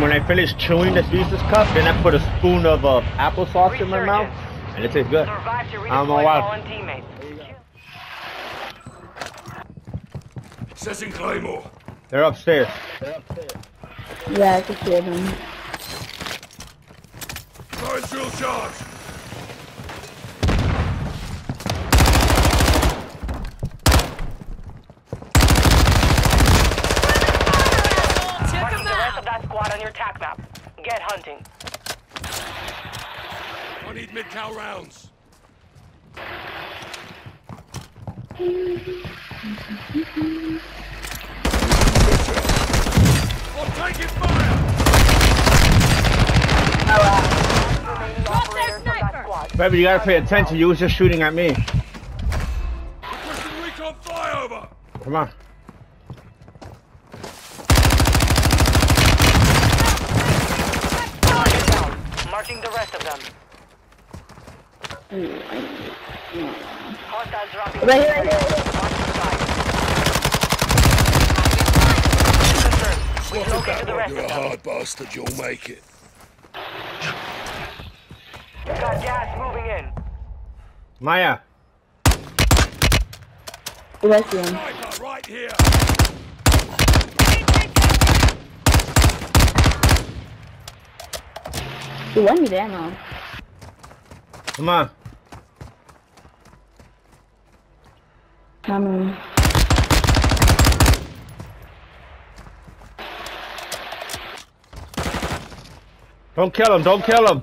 When I finish chewing the Reese's cup, then I put a spoon of applesauce in my mouth, and it tastes good. I don't know why. Assessing Claymore. They're upstairs. Yeah, I can hear them. Fire drill charge. On your attack map. Get hunting. I need mid-cow rounds. We're taking fire! Baby, you gotta pay attention. You was just shooting at me. Requesting recon flyover! Come on. The rest of them. Hostiles dropping. Right here. You're a hard bastard, you'll make it. You've got gas moving in. Maya. Right here. You want me there now? Come on. Come on. Don't kill him, don't kill him.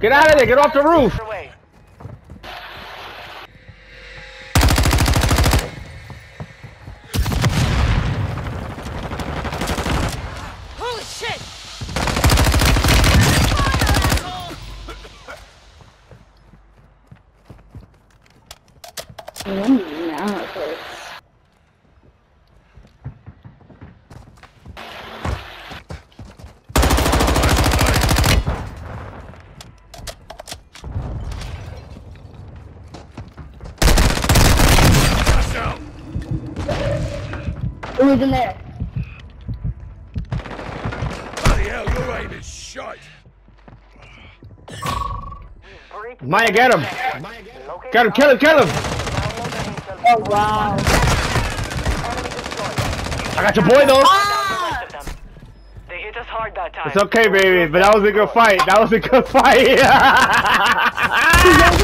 Get out of there! Get off the roof! Holy shit! Who's in there? Bloody hell, your aim is shite. Maya, get him! Get him, kill him, kill him! Oh, wow. I got your boy, though! Ah! They hit us hard that time. It's okay, baby, but that was a good fight. That was a good fight.